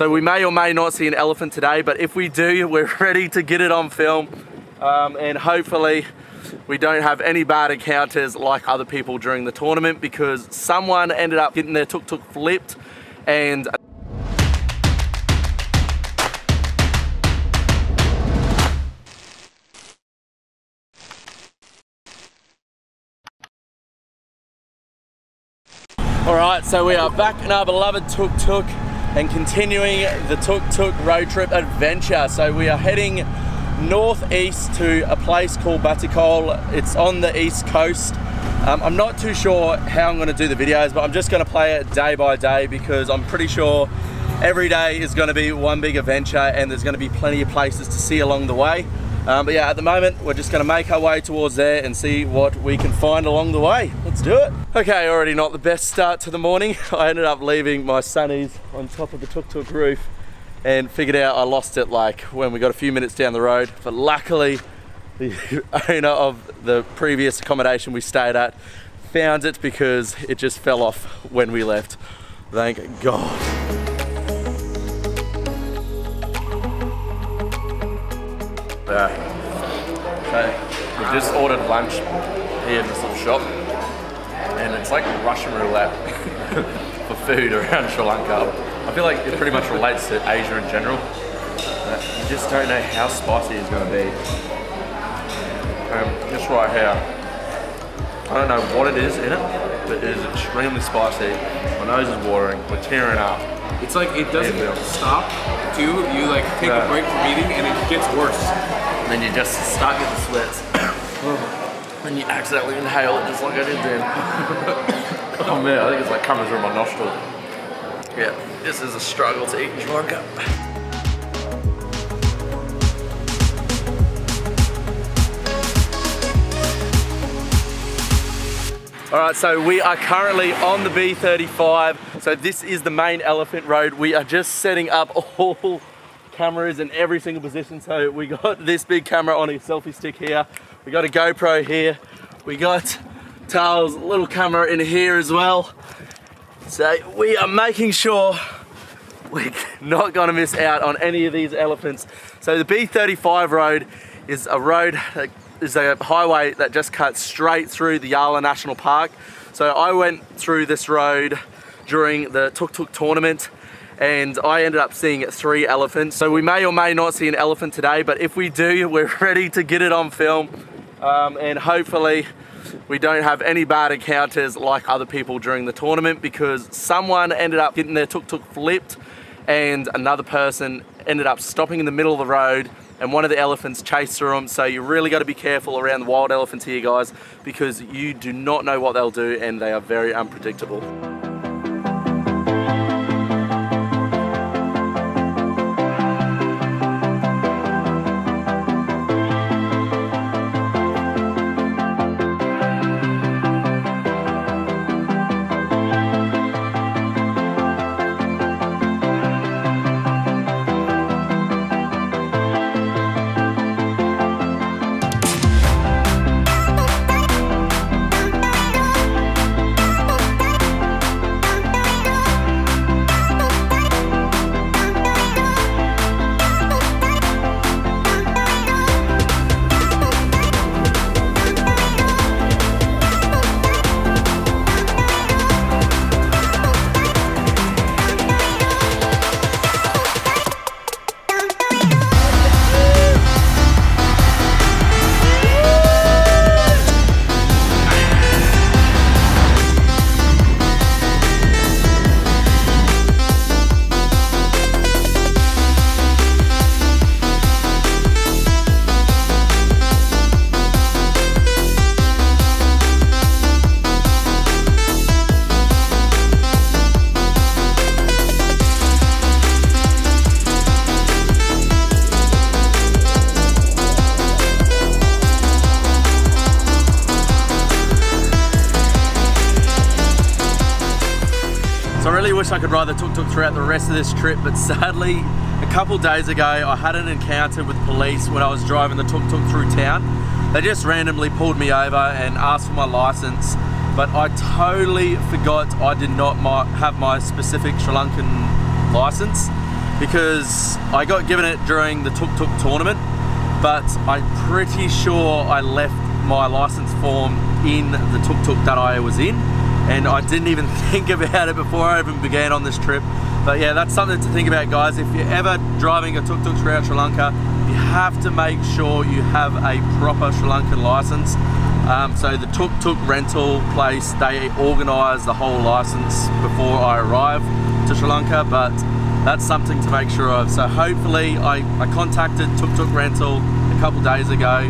So we may or may not see an elephant today, but if we do, we're ready to get it on film, and hopefully we don't have any bad encounters like other people during the tournament, because someone ended up getting their tuk-tuk flipped and alright, so we are back in our beloved tuk-tuk and continuing the tuk-tuk road trip adventure. So we are heading northeast to a place called Batticaloa. It's on the east coast. I'm not too sure how I'm going to do the videos, but I'm just going to play it day by day, because I'm pretty sure every day is going to be one big adventure and there's going to be plenty of places to see along the way. But yeah, at the moment we're just going to make our way towards there and see what we can find along the way. Let's do it. Okay, already not the best start to the morning. I ended up leaving my sunnies on top of the tuk-tuk roof and figured out I lost it like when we got a few minutes down the road, but luckily the owner of the previous accommodation we stayed at found it, because it just fell off when we left. Thank God. So we just ordered lunch here in this little shop, and it's like Russian roulette. For food around Sri Lanka. I feel like it pretty much relates to Asia in general. You just don't know how spicy it's going to be. Just right here, I don't know what it is in it, but it is extremely spicy. My nose is watering, we're tearing up. It's like it doesn't stop too, you like take a break from eating and it gets worse. And then you just start getting the sweats. And you accidentally inhale it just like I did then. Oh man, I think it's like coming through my nostril. Yeah, this is a struggle to eat in Sri Lanka. Alright, so we are currently on the B35. So this is the main elephant road. We are just setting up all cameras in every single position. So we got this big camera on his selfie stick here. We got a GoPro here. We got Tal's little camera in here as well. So we are making sure we're not going to miss out on any of these elephants. So the B35 road is a road, is a highway that just cuts straight through the Yala National Park. So I went through this road during the tuk-tuk tournament and I ended up seeing 3 elephants. So we may or may not see an elephant today, but if we do, we're ready to get it on film, and hopefully we don't have any bad encounters like other people during the tournament, because someone ended up getting their tuk-tuk flipped and another person ended up stopping in the middle of the road and one of the elephants chased through them. So you really got to be careful around the wild elephants here, guys, because you do not know what they'll do and they are very unpredictable. I could ride the tuk-tuk throughout the rest of this trip, but sadly a couple days ago I had an encounter with police when I was driving the tuk-tuk through town. They just randomly pulled me over and asked for my license, but I totally forgot I did not have my specific Sri Lankan license, because I got given it during the tuk-tuk tournament, but I'm pretty sure I left my license form in the tuk-tuk that I was in, and I didn't even think about it before I even began on this trip. But yeah, that's something to think about, guys. If you're ever driving a tuk-tuk throughout Sri Lanka, you have to make sure you have a proper Sri Lankan license. So the tuk-tuk rental place, they organise the whole license before I arrive to Sri Lanka, but that's something to make sure of. So hopefully, I contacted tuk-tuk rental a couple days ago,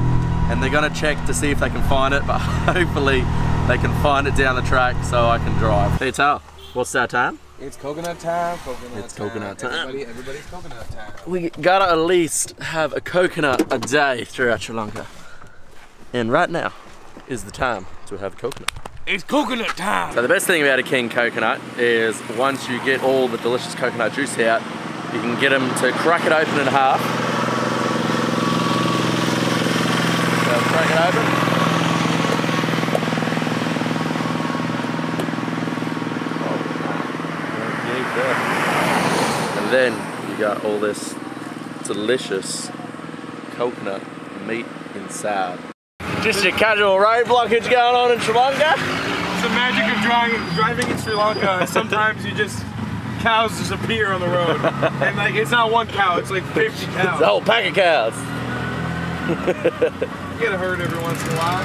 and they're gonna check to see if they can find it, but hopefully they can find it down the track so I can drive. Hey Tal, what's our time? It's coconut time, coconut time. Everybody's coconut time. We gotta at least have a coconut a day throughout Sri Lanka. And right now is the time to have a coconut. It's coconut time! So the best thing about a king coconut is once you get all the delicious coconut juice out, you can get them to crack it open in half. So crack it open. And then you got all this delicious coconut meat inside. Just a casual road blockage going on in Sri Lanka. It's the magic of driving in Sri Lanka. Sometimes you just, cows just appear on the road. And like, it's not one cow, it's like 50 cows. It's a whole pack of cows. You get a herd every once in a while.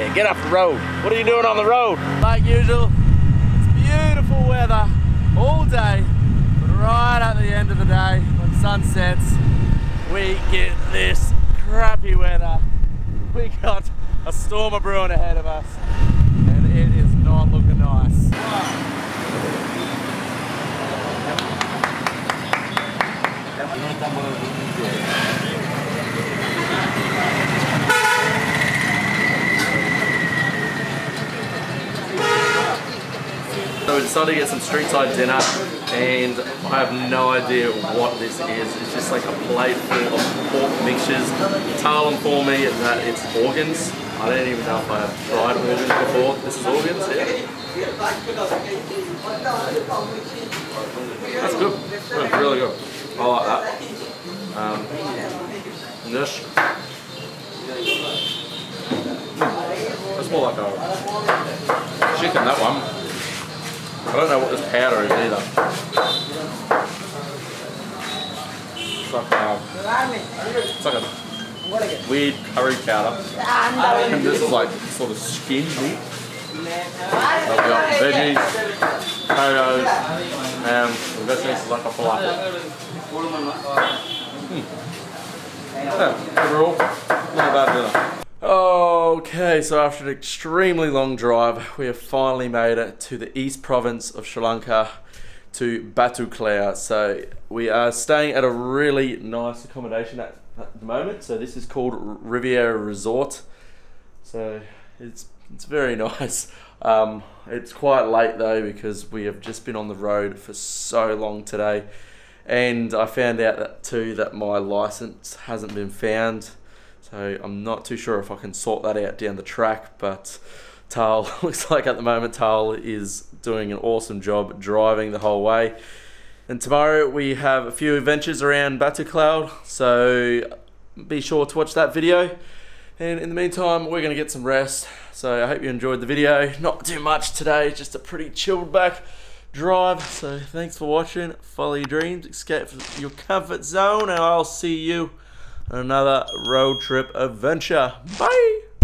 Yeah, get off the road. What are you doing on the road? Like usual, beautiful weather all day, but right at the end of the day when sun sets we get this crappy weather. We got a storm brewing ahead of us and it is not looking nice. So we decided to get some street-side dinner, and I have no idea what this is. It's just like a plate full of pork mixtures. Tal informed me that it's organs. I don't even know if I have tried organs before. This is organs, yeah. That's good. That's really good. I like that. That's more like a chicken, that one. I don't know what this powder is either. It's like a weird curry powder. And this is like sort of skin meat. So we've got veggies, potatoes, and the best thing is like a falafel. Yeah, overall, not a bad dinner. Okay, so after an extremely long drive, we have finally made it to the East Province of Sri Lanka, to Batticaloa. So we are staying at a really nice accommodation at the moment. So this is called Riviera Resort. So it's very nice. It's quite late though because we have just been on the road for so long today, and I found out that my license hasn't been found. So I'm not too sure if I can sort that out down the track, but Tal, looks like at the moment Tal is doing an awesome job driving the whole way. And tomorrow we have a few adventures around Batticaloa, so be sure to watch that video. And in the meantime, we're gonna get some rest. So I hope you enjoyed the video. Not too much today, just a pretty chilled back drive. So thanks for watching, follow your dreams, escape your comfort zone, and I'll see you another road trip adventure. Bye!